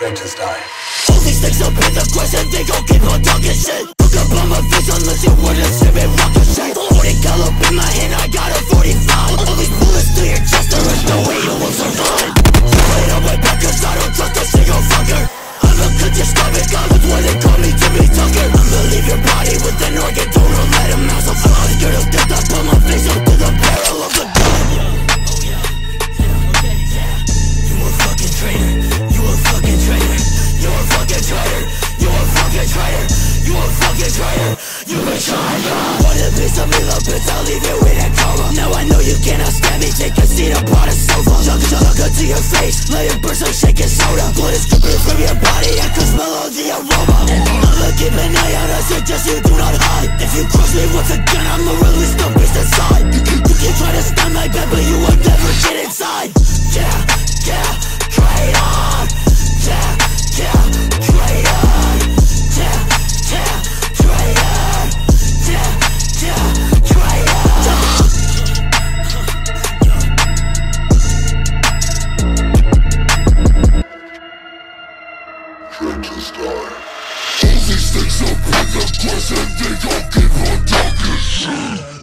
Traitors die. All these things up in the question, they gon' keep on talking shit. Look up on my face unless you wanna see me rock a shit. 40 cal up in my hand, I got a 45. All these bullets through your chest, there is no way you will survive. Put on my back cause I don't trust a single fucker. I'ma cut your stomach, I was when they call me Jimmy Tucker. I'ma leave your body with an organ, don't let him out. So I'm scared of death, I put my face up to the barrel of the gun. Traitor, you a traitor. Want a piece of me, love bitch, I'll leave you in a coma. Now I know you cannot stab me, take a seat upon a sofa. Chugga to your face, let it burn some shaking soda. Blood is dripping from your body, I can smell all the aroma. I'ma keep an eye on us, suggest you do not hide. If you cross me once again, I'ma release the beast inside. You can try to stab my bed, but you will never get inside. Yeah, traitor. Yeah, traitor. All these things up in the question, they gon' keep on talking shit.